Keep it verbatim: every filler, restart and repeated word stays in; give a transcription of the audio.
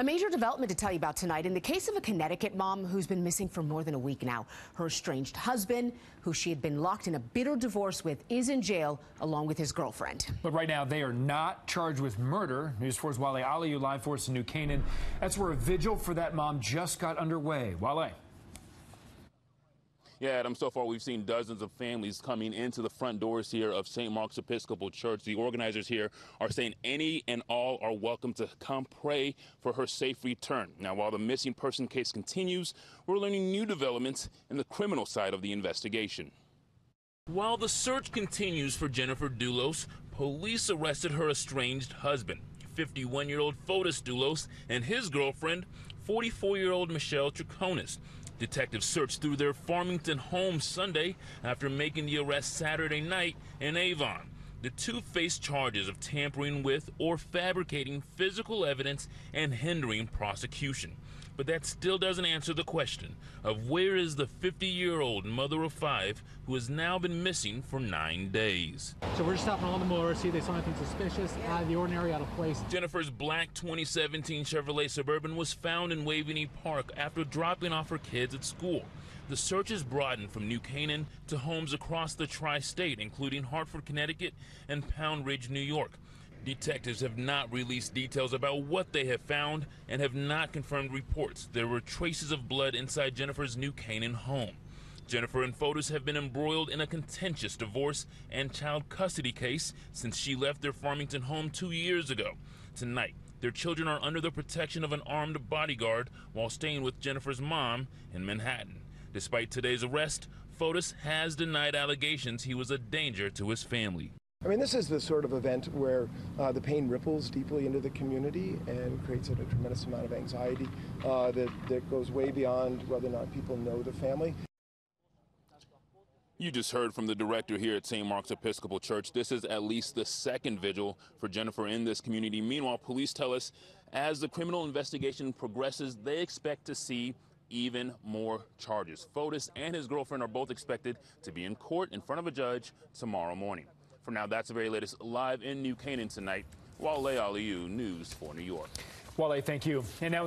A major development to tell you about tonight in the case of a Connecticut mom who's been missing for more than a week now. Her estranged husband, who she had been locked in a bitter divorce with, is in jail along with his girlfriend. But right now, they are not charged with murder. News four's Wale Ali, live for us in New Canaan. That's where a vigil for that mom just got underway. Wale. Yeah, Adam, so far we've seen dozens of families coming into the front doors here of Saint Mark's Episcopal Church. The organizers here are saying any and all are welcome to come pray for her safe return. Now, while the missing person case continues, we're learning new developments in the criminal side of the investigation. While the search continues for Jennifer Dulos, police arrested her estranged husband, fifty-one-year-old Fotis Dulos, and his girlfriend, forty-four-year-old Michelle Troconis. Detectives searched through their Farmington home Sunday after making the arrest Saturday night in Avon. The two face charges of tampering with or fabricating physical evidence and hindering prosecution. But that still doesn't answer the question of where is the fifty-year-old mother of five who has now been missing for nine days. So we're just stopping on the motor, see if they saw anything suspicious, yeah. Out of the ordinary, out of place. Jennifer's black twenty seventeen Chevrolet Suburban was found in Waveny Park after dropping off her kids at school. The search is broadened from New Canaan to homes across the tri-state, including Hartford, Connecticut, and Pound Ridge, New York. Detectives have not released details about what they have found and have not confirmed reports. There were traces of blood inside Jennifer's New Canaan home. Jennifer and Fotis have been embroiled in a contentious divorce and child custody case since she left their Farmington home two years ago. Tonight, their children are under the protection of an armed bodyguard while staying with Jennifer's mom in Manhattan. Despite today's arrest, Fotis has denied allegations he was a danger to his family. I mean, this is the sort of event where uh, the pain ripples deeply into the community and creates a tremendous amount of anxiety uh, that, that goes way beyond whether or not people know the family. You just heard from the director here at Saint Mark's Episcopal Church. This is at least the second vigil for Jennifer in this community. Meanwhile, police tell us as the criminal investigation progresses, they expect to see even more charges. Fotis and his girlfriend are both expected to be in court in front of a judge tomorrow morning. For now, that's the very latest live in New Canaan tonight. Wale Aliou, News four New York. Wale, thank you. And now